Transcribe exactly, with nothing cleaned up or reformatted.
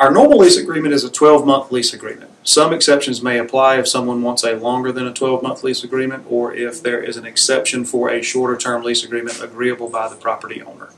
Our normal lease agreement is a twelve-month lease agreement. Some exceptions may apply if someone wants a longer than a twelve-month lease agreement or if there is an exception for a shorter-term lease agreement agreeable by the property owner.